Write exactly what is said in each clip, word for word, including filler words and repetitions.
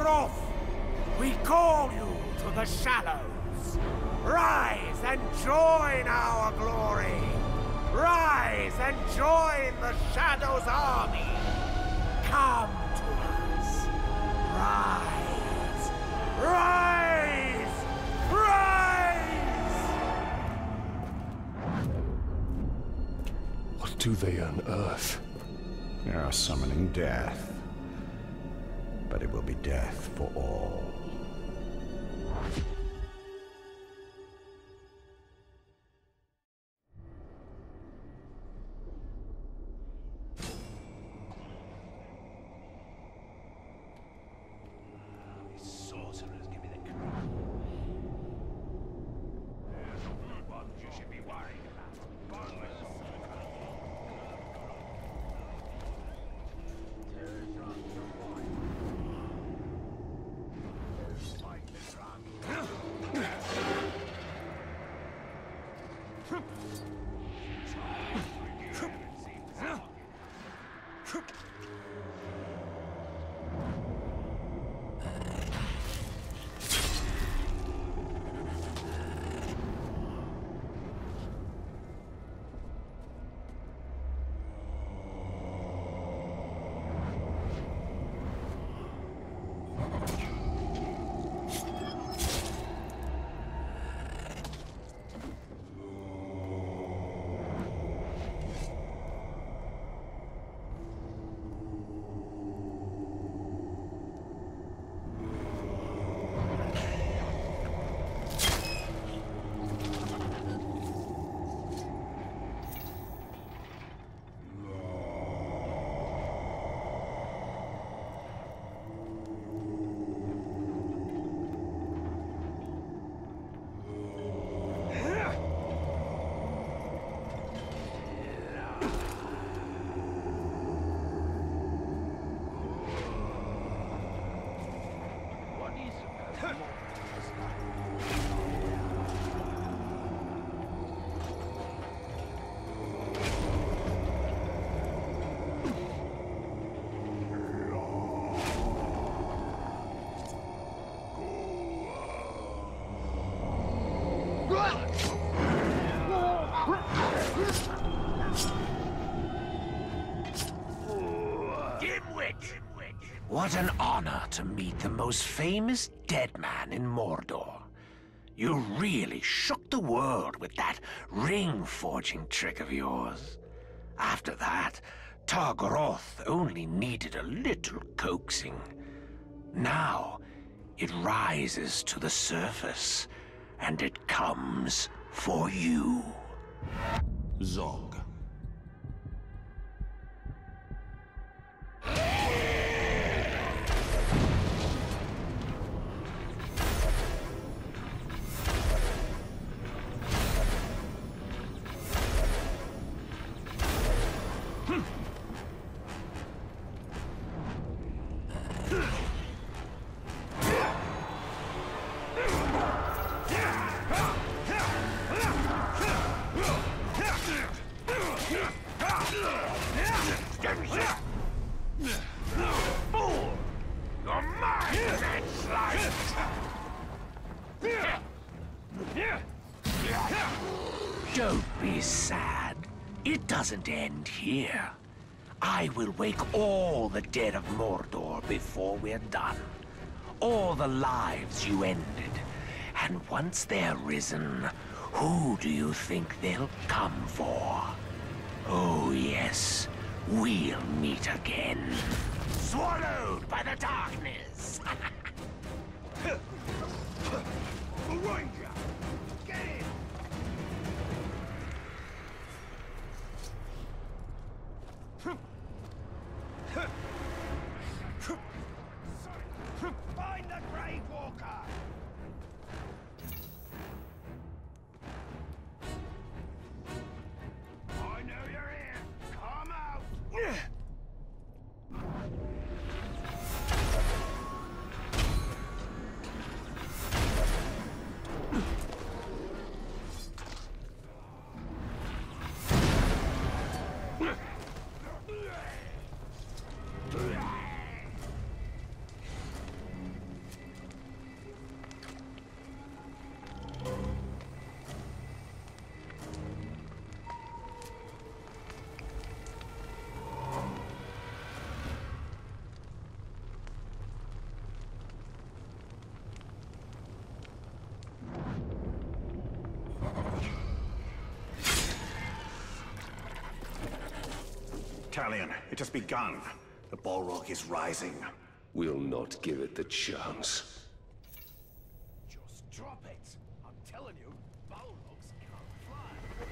Gorgoroth, we call you to the shallows. Rise and join our glory. Rise and join the Shadow's army. Come to us. Rise. Rise. Rise. What do they unearth? They are summoning death. But it will be death for all. What an honor to meet the most famous dead man in Mordor. You really shook the world with that ring-forging trick of yours. After that, Tar Gorgoroth only needed a little coaxing. Now, it rises to the surface, and it comes for you. Zog. Don't be sad. It doesn't end here. I will wake all the dead of Mordor before we're done. All the lives you ended. And once they're risen, who do you think they'll come for? Oh yes, we'll meet again. Swallowed by the darkness! battalion. It has begun. The Balrog is rising. We'll not give it the chance. Just drop it. I'm telling you, Balrogs can't fly.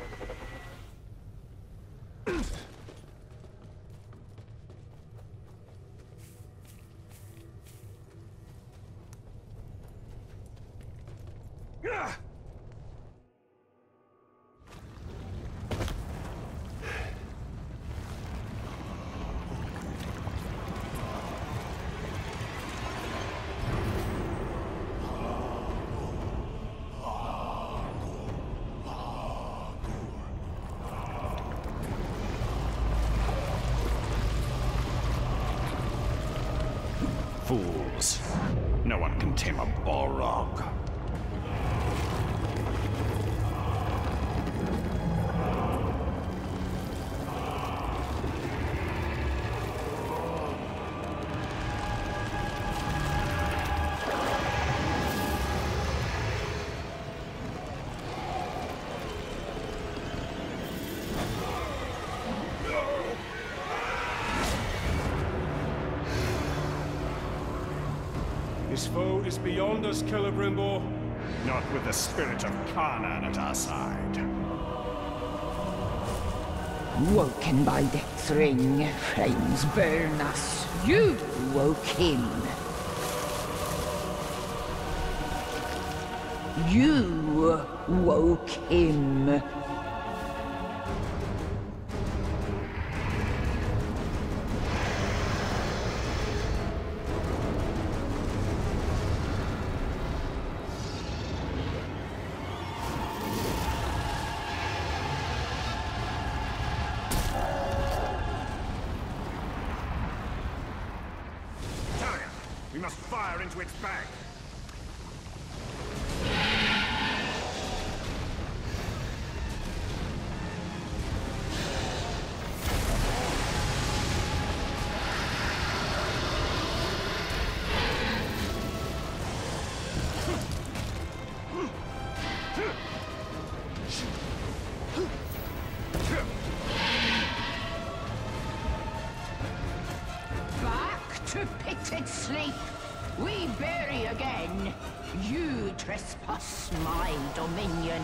Fools. No one can tame a Balrog. This foe is beyond us, Celebrimbor. Not with the spirit of Carnan at our side. Woken by death's ring, flames burn us. You woke him. You woke him. We must fire into its back! To pitted sleep, we bury again. You trespass my dominion.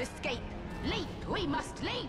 Escape! Leap! We must leap!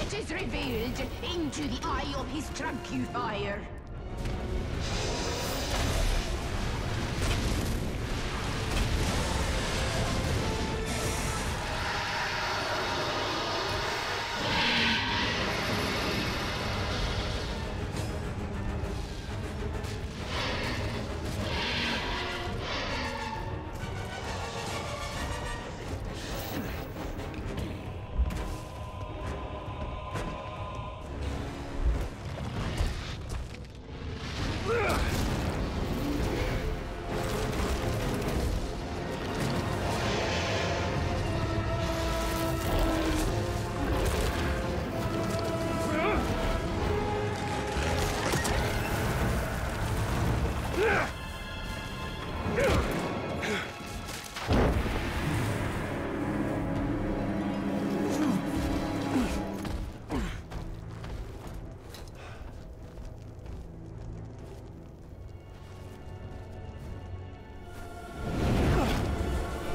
It is revealed. Into the eye of his trunk you fire.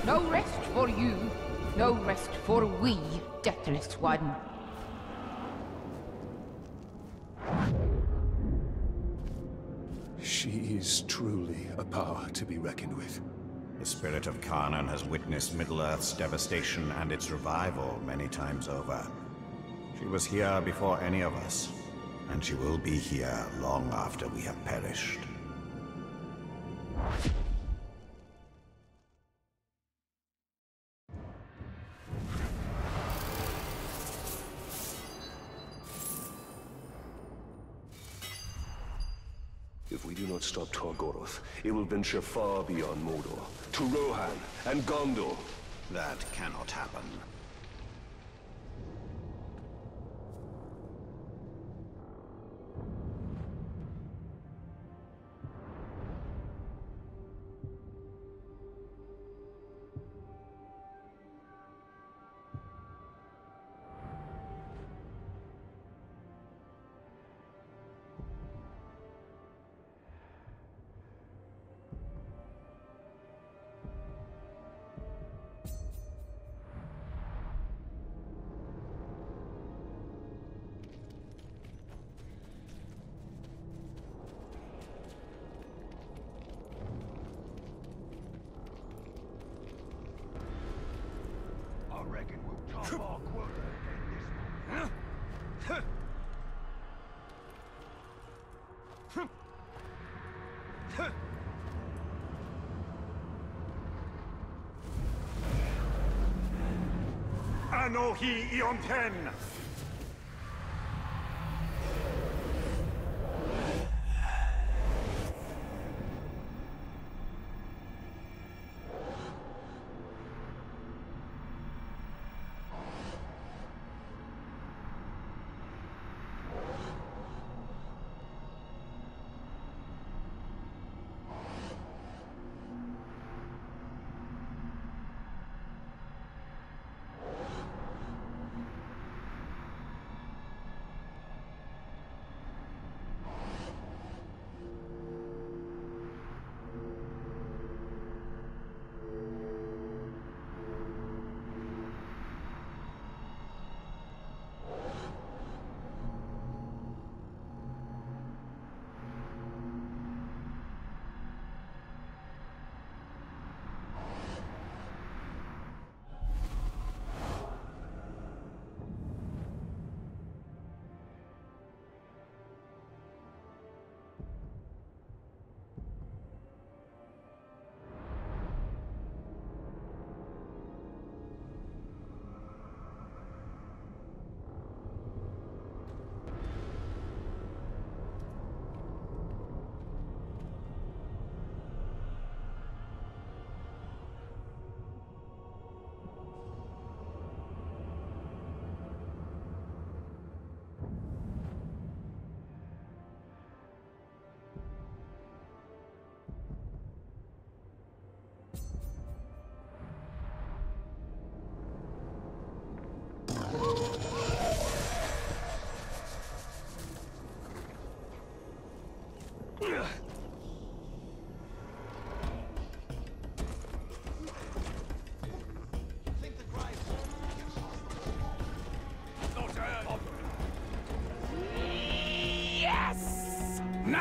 No rest for you, no rest for we, deathless one. She is truly a power to be reckoned with. The spirit of Carnan has witnessed Middle-earth's devastation and its revival many times over. She was here before any of us, and she will be here long after we have perished. If we do not stop Tar Gorgoroth, it will venture far beyond Mordor, to Rohan and Gondor. That cannot happen. Anohi Ionten!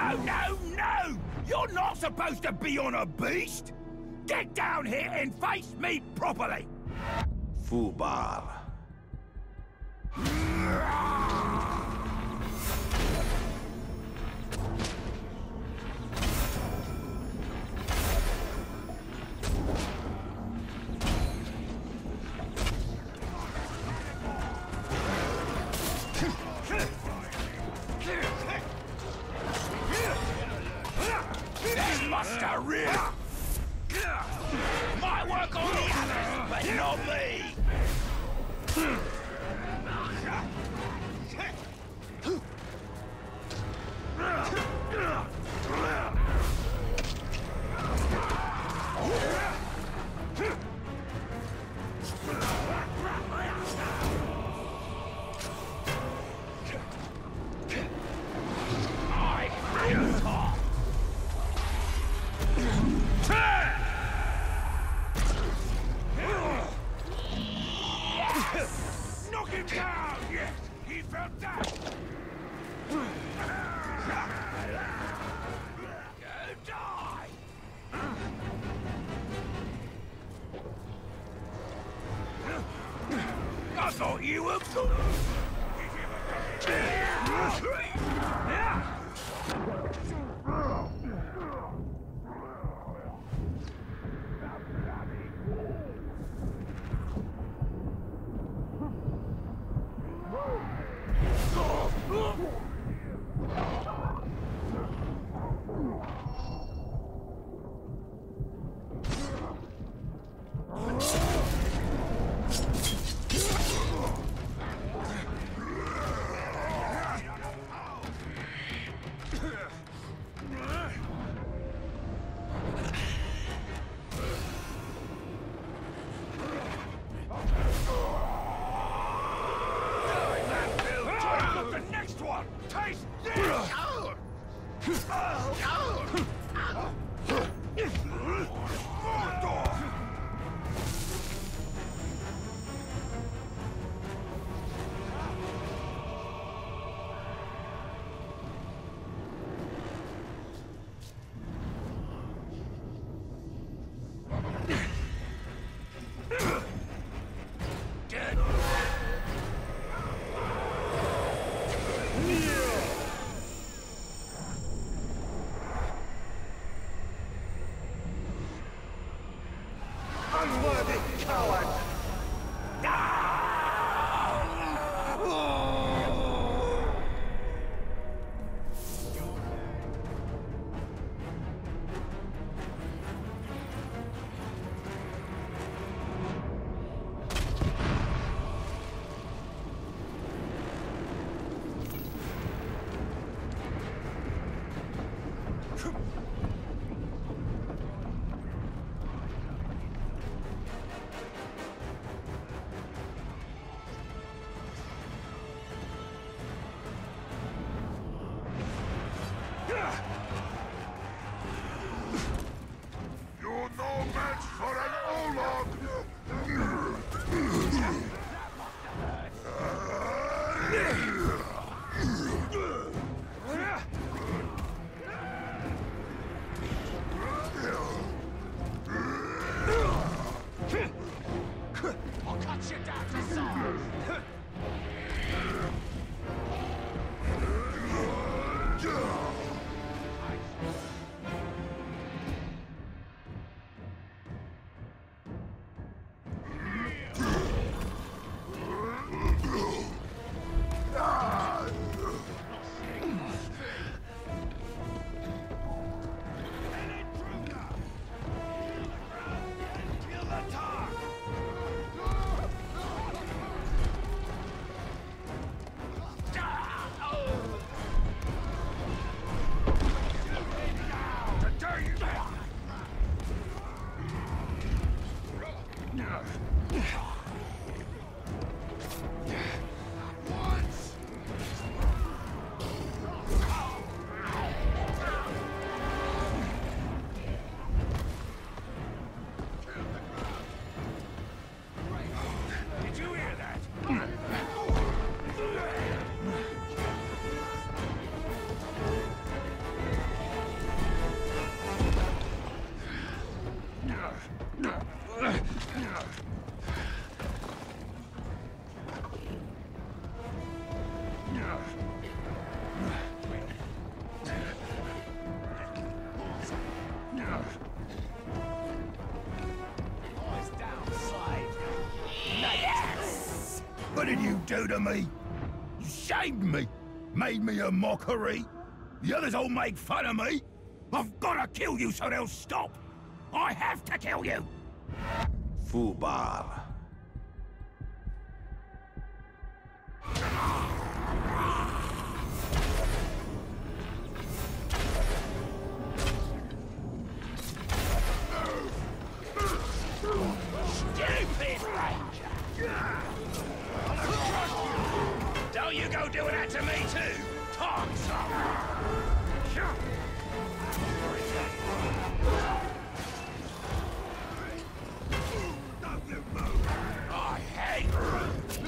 No, no, no! You're not supposed to be on a beast! Get down here and face me properly! Fubar. Yes! What did you do to me? You shamed me, made me a mockery. The others all make fun of me. I've got to kill you so they'll stop. I have to kill you. Fubar. Stupid Ranger! I'm gonna crush you! Don't you go doing that to me too! Talk some! Don't you move! I hate you!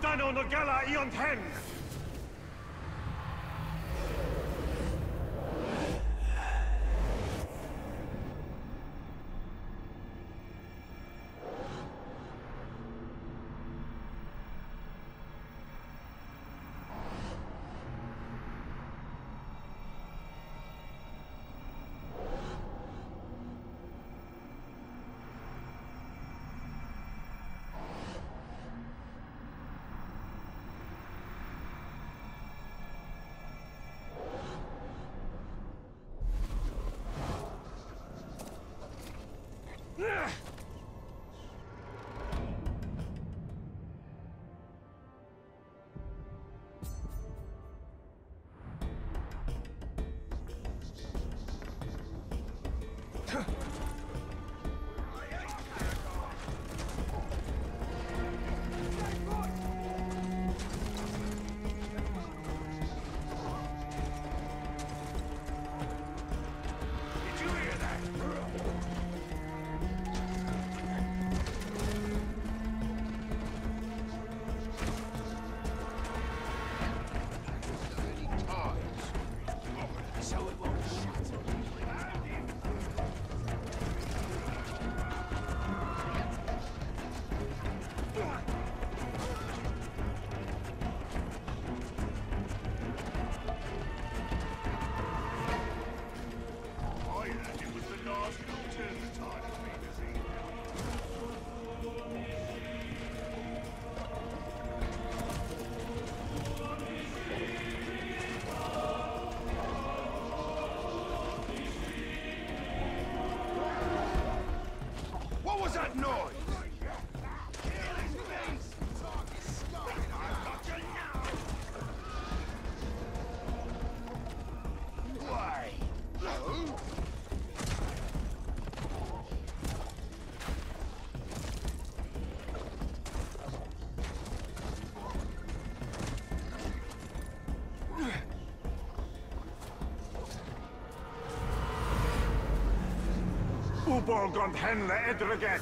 Dano Nogala Ion Ten! Celebrimbor gond henle edreget.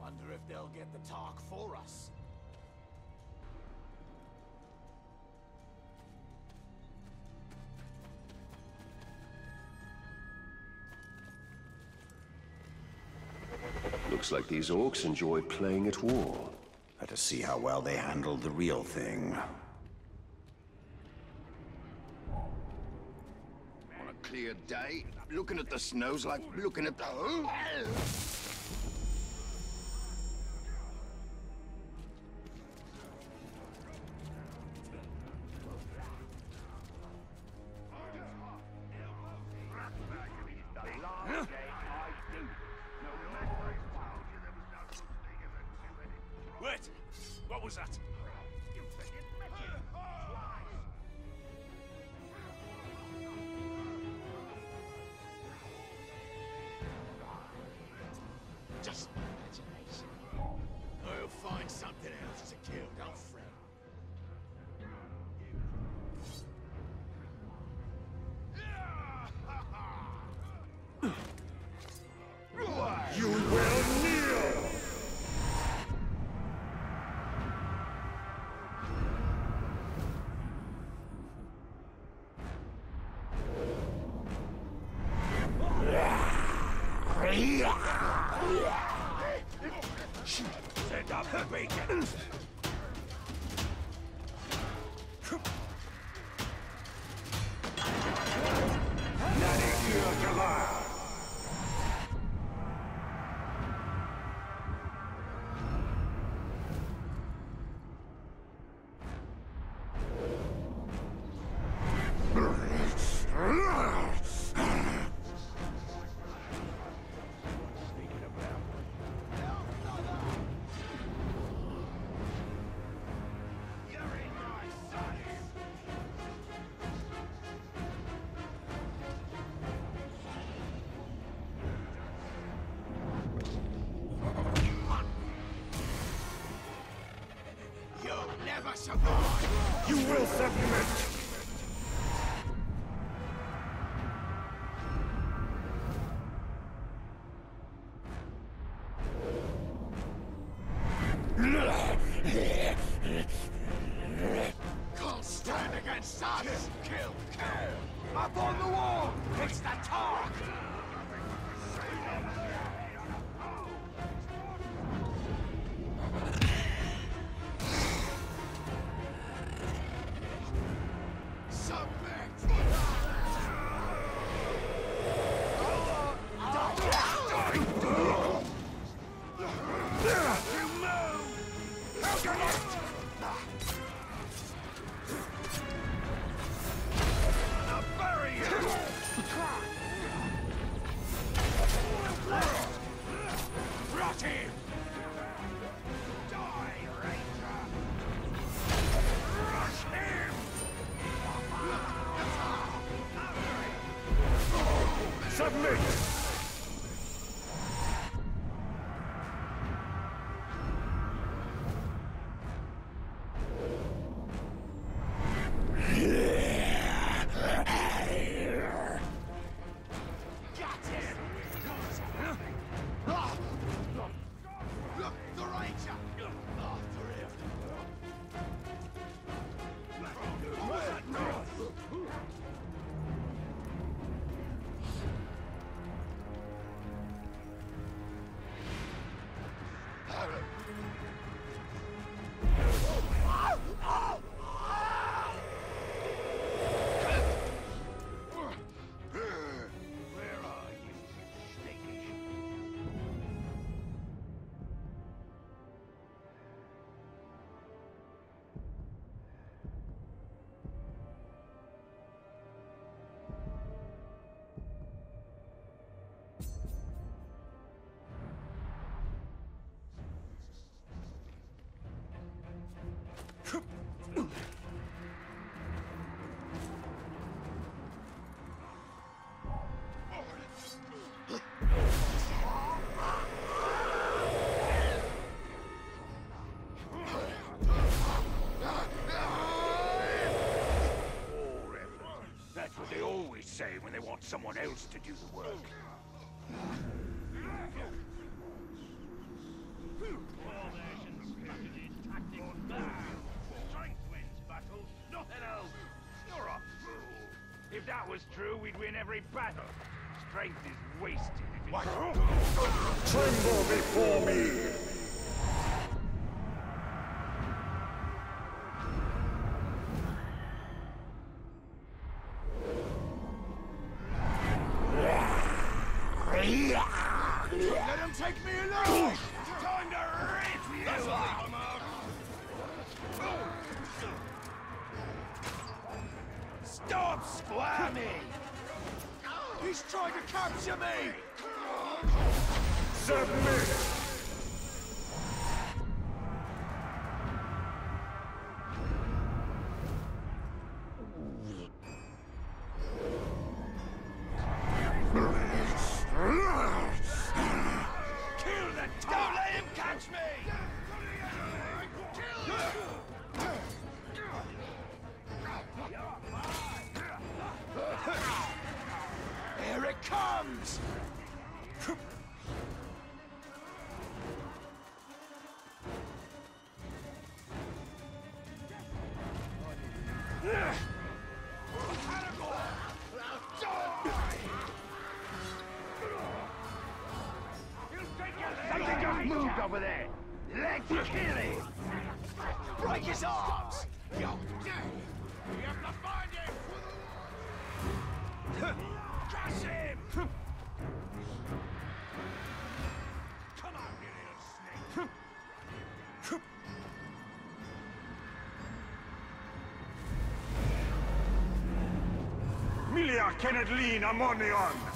Wonder if they'll get the Tark for us. Looks like these orcs enjoy playing at war. Let us see how well they handled the real thing. On a clear day, looking at the snow's like looking at the whole hell. You will submit! Come on! someone else to do the work. Strength wins battles, nothing else. You're off. If that was true, we'd win every battle. Strength is wasted if it's... Tremble before me! Let him take me alone! Time to rip you That's up! Stop squirming! He's trying to capture me! Submit! Kill the dog! Don't let him catch me! Kill him! Here it comes! Something just moved over there! Let's kill him! Break his arms! We have to find him! Crush him! Come on, you little snake! Milia cannot lean a monion!